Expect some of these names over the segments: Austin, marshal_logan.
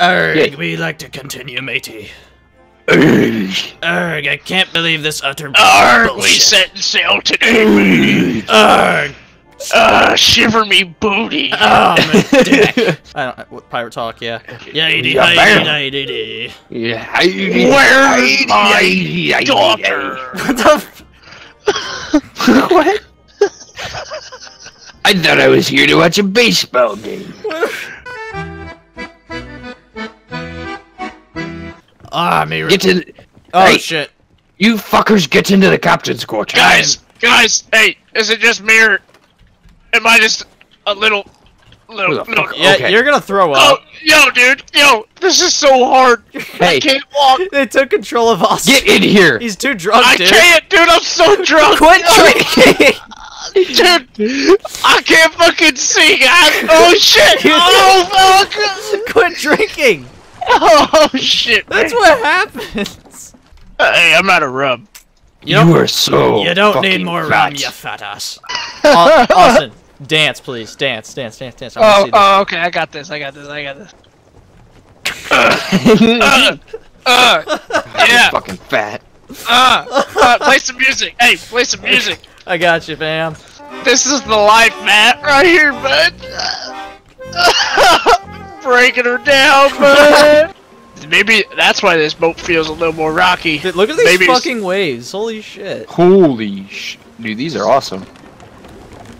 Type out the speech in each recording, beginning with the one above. Erg, yes. We like to continue, matey. Erg, I can't believe this utter bullshit. We set sail today. Erg. Shiver me booty. Oh, my dick. I don't know, pirate talk, yeah. Where's my daughter? What the f- What? I thought I was here to watch a baseball game. Oh shit. You fuckers get into the captain's quarters. Guys, hey, is it just me or am I just a little yeah, okay. You're gonna throw up. Oh, yo, dude, yo, this is so hard. Hey. I can't walk. They took control of Austin. Get in here. He's too drunk, dude. I can't, dude, I'm so drunk. Quit drinking. Dude, I can't fucking see, guys. Oh, shit. Oh, fuck. Quit drinking. Oh shit! That's what happens. Hey, I'm not a rub. You are so. You don't need more rum, you fat ass. Austin, dance, please. Dance. Okay. I got this. Yeah. Fucking fat. Play some music. Hey, play some music. I got you, fam. This is the life, Matt, right here, bud. Breaking her down, but maybe that's why this boat feels a little more rocky. Dude, look at these fucking waves! Holy shit! Holy sh! Dude, these are awesome.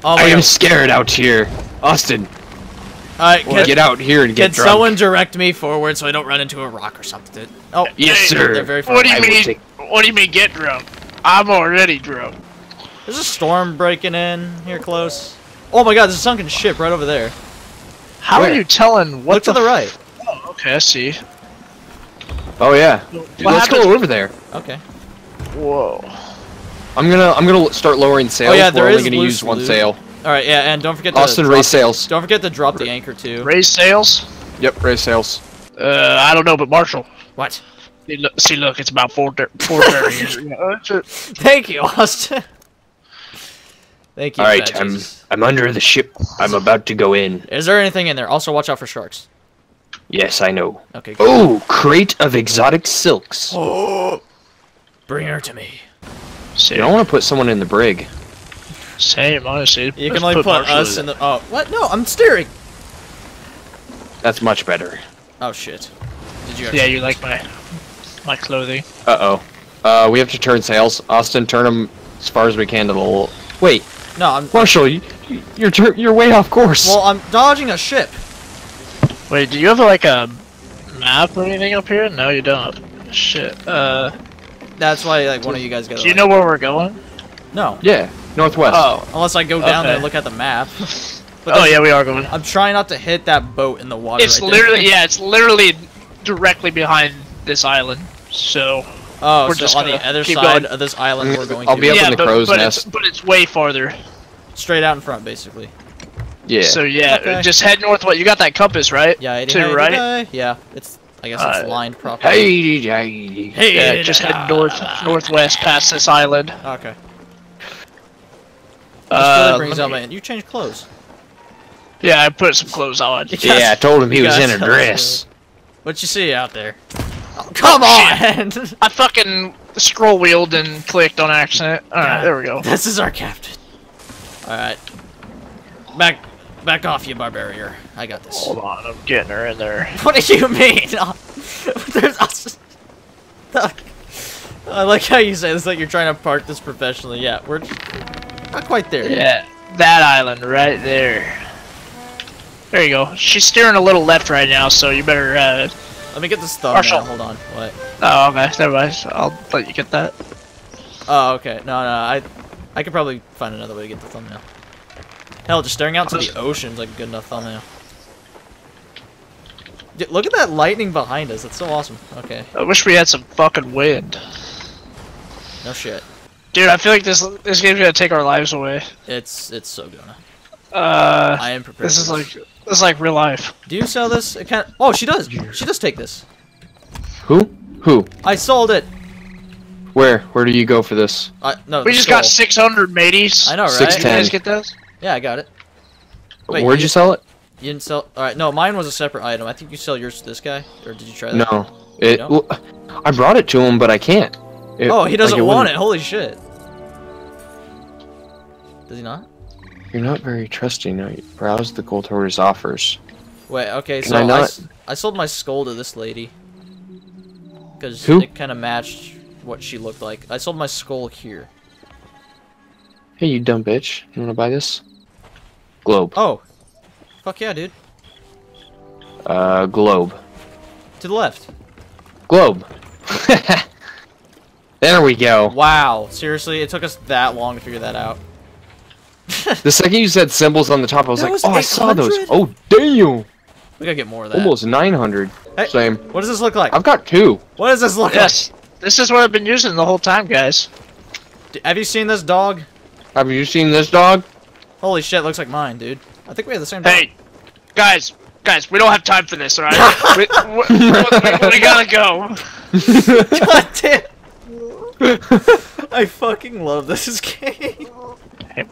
Oh, I am scared out here, Austin. Get out here and get drunk. Can someone direct me forward so I don't run into a rock or something? Oh, yes, sir. They're very far. What do you mean? What do you mean get drunk? I'm already drunk. There's a storm breaking in here close. Oh my God! There's a sunken ship right over there. How are you telling what Look to the right. Oh, okay, I see. Oh yeah. Dude, let's go over there. Okay. Whoa. I'm gonna start lowering sails. Oh yeah, we're only gonna use one sail. Alright, yeah, and don't forget to raise sails. Don't forget to drop the anchor too. Raise sails? Yep, raise sails. I don't know, but Marshall. What? See look, it's about 4:30. Thank you, Austin. Thank you. All right, I'm under the ship. I'm about to go in. Is there anything in there? Also, watch out for sharks. Yes, I know. Okay. Cool. Oh, crate of exotic silks. Oh, bring her to me. Same. You don't want to put someone in the brig. Same, honestly. You can like put us in the. Oh, what? No, I'm steering. That's much better. Oh shit. Did you? Yeah, you like my clothing. Uh oh. We have to turn sails. Austin, turn them as far as we can to the. Wait. No, Marshall, you're way off course. Well, I'm dodging a ship. Wait, do you have like a map or anything up here? No, you don't. Shit. That's why like one of you guys got. Do you know where we're going? No. Yeah, northwest. Oh, unless I go down there and look at the map. Oh yeah, we are going. I'm trying not to hit that boat in the water. It's right literally it's literally directly behind this island. So. Oh, we're so just on the other side of this island we're going to. I'll be up in the crow's nest. But it's way farther. Straight out in front, basically. Yeah. So, yeah, just head northwest. You got that compass, right? Yeah, it is. Right? Yeah, it's, I guess it's lined properly. Hey, just head northwest past this island. Okay. You changed clothes. Yeah, I put some clothes on. Yeah, I told him he was in a dress. What you see out there? Oh, come on! Shit. I fucking scroll wheeled and clicked on accident. Alright, there we go. This is our captain. Alright. Back off, you barbarian. I got this. Hold on, I'm getting her in there. What do you mean? I like how you say this, like you're trying to park this professionally. Yeah, we're not quite there yet. Yeah, that island right there. There you go. She's steering a little left right now, so you better, let me get this thumbnail. Hold on. What? Oh, okay. Never mind. I'll let you get that. Oh, okay. No. I could probably find another way to get the thumbnail. Hell, just staring out to the ocean's like a good enough thumbnail. Dude, look at that lightning behind us. That's so awesome. Okay. I wish we had some fucking wind. No shit. Dude, I feel like this game's gonna take our lives away. It's so gonna. I am prepared. This is like. It's like real life. Do you sell this? It can't... Oh, she does. She does take this. Who? I sold it. Where? Where do you go for this? No. We just got 600 mateys. I know, right? 610. You guys get those? Yeah, I got it. Wait, where'd you sell it? You didn't sell... Alright, no, mine was a separate item. I think you sell yours to this guy. Or did you try that? No. It, well, I brought it to him, but I can't. It, oh, he doesn't like, want it. Holy shit. Does he not? You're not very trusting. No, you browse the gold hoarder's offers. Wait, okay, so I sold my skull to this lady. Because it kind of matched what she looked like. I sold my skull here. Hey, you dumb bitch. You want to buy this? Globe. Oh. Fuck yeah, dude. Globe. To the left. Globe. There we go. Wow. Seriously, it took us that long to figure that out. The second you said symbols on the top, I was like, oh, I saw those. Oh, damn. We gotta get more of that. Almost 900. Hey, same. What does this look like? I've got two. What does this look like? This is what I've been using the whole time, guys. Have you seen this dog? Have you seen this dog? Holy shit, looks like mine, dude. I think we have the same dog. Hey, guys. Guys, we don't have time for this, alright? we gotta go. God damn. I fucking love this game.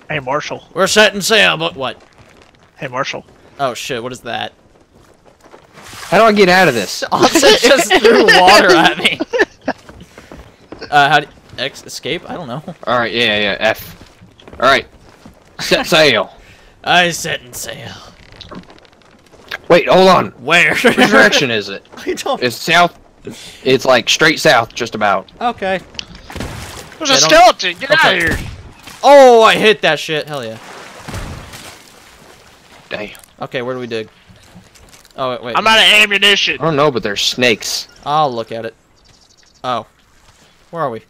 Hey, Marshall. We're setting sail, but what? Hey, Marshall. Oh shit, what is that? How do I get out of this? Austin just threw water at me. How do you, escape? I don't know. Alright, yeah, F. Alright. Set sail. I set sail. Wait, hold on. Where? Which direction is it? I don't... It's south. It's like straight south, just about. Okay. There's a skeleton! Get out of here! Oh, I hit that shit. Hell yeah. Damn. Okay, where do we dig? Oh, wait. I'm out of ammunition. I don't know, but there's snakes. I'll look at it. Oh. Where are we?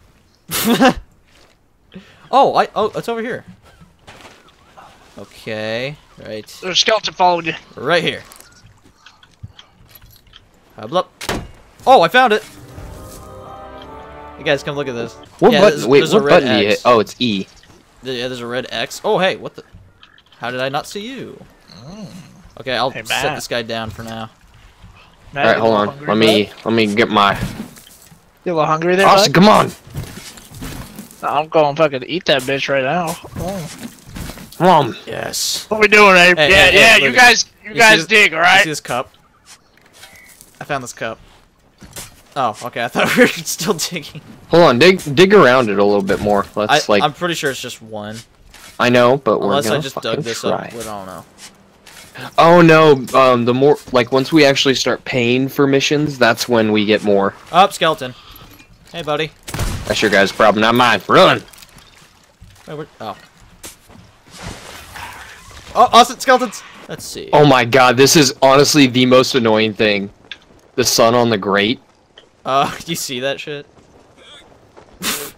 Oh, it's over here. Okay. Right. There's a skeleton following you. Right here. Oh, I found it! Hey guys, come look at this. What button? Wait, what button do you hit? Oh, it's E. Yeah, there's a red X. Oh, hey, what the? How did I not see you? Okay, I'll set this guy down for now. All right, hold on. Let me get my. You a little hungry there? Austin, come on! I'm going fucking eat that bitch right now. Come on. Yes. What we doing, Abe? Yeah. You guys dig, all right? You see this cup? I found this cup. Oh, okay. I thought we were still digging. Hold on, dig around it a little bit more. Let's I'm pretty sure it's just one. I know, but we're unless I just dug this up, we don't know. Oh no! The more once we actually start paying for missions, that's when we get more. Up, skeleton. Hey, buddy. That's your guy's problem, not mine. Run. Wait, oh, awesome skeletons. Let's see. Oh my god, this is honestly the most annoying thing. The sun on the grate. You see that shit?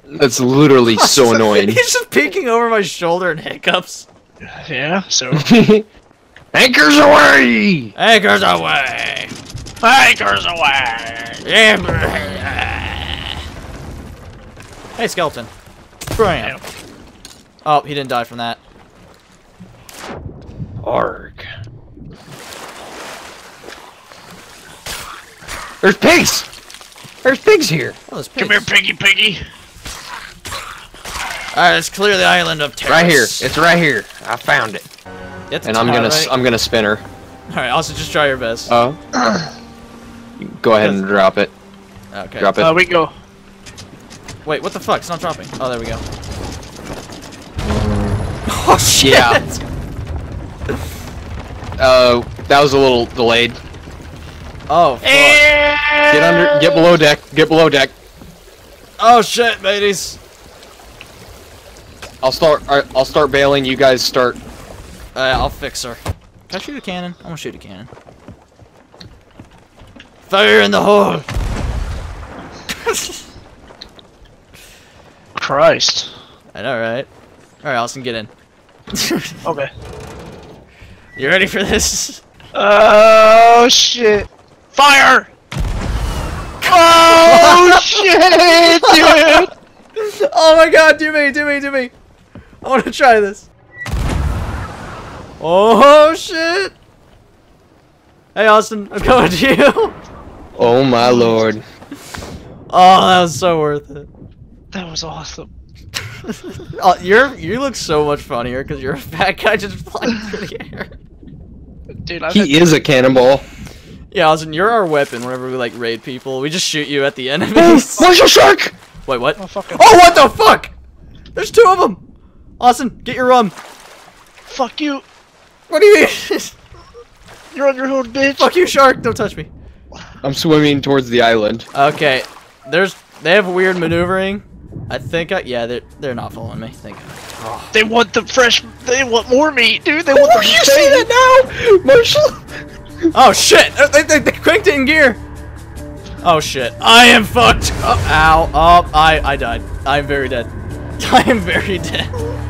That's literally so annoying. He's just peeking over my shoulder and hiccups. Yeah, so... Anchors away! Anchors away! Anchors away! Yeah. Hey, skeleton. Bam! Oh, he didn't die from that. Arg. There's pigs! There's pigs here! Oh, there's pigs. Come here, piggy! Alright, let's clear the island of terror. Right here. It's right here. I found it. And I'm gonna spin her. Alright, also just try your best. Oh. Go ahead and drop it. Okay. Drop it. We go. Wait, what the fuck? It's not dropping. Oh, there we go. Oh, shit! Yeah. That was a little delayed. Oh, fuck. Get below deck. Get below deck. Oh shit, mateys. I'll start bailing. You guys start. I'll fix her. Can I shoot a cannon? I'm gonna shoot a cannon. Fire in the hole. Christ. I know, right? All right, Austin, get in. Okay. You ready for this? Oh shit. Fire! Oh shit, dude! Oh my god, do me! I wanna try this. Oh shit! Hey Austin, I'm coming to you! Oh my lord. Oh, that was so worth it. That was awesome. Oh, you look so much funnier because you're a fat guy just flying through the air. Dude, he is a cannonball. Yeah, Austin, you're our weapon whenever we, like, raid people. We just shoot you at the enemies. Oh, where's your shark? Wait, what? Oh, what the fuck? There's two of them! Austin, get your rum. Fuck you. What do you mean? You're on your own, bitch. Fuck you, shark. Don't touch me. I'm swimming towards the island. Okay. They have weird maneuvering. I think yeah, they're not following me. Thank God. Oh. They want more meat, dude. They want the meat. You see that now, Marshall? Oh shit! They cranked it in gear. Oh shit! I am fucked. Oh, ow! Oh, I died. I am very dead. I am very dead.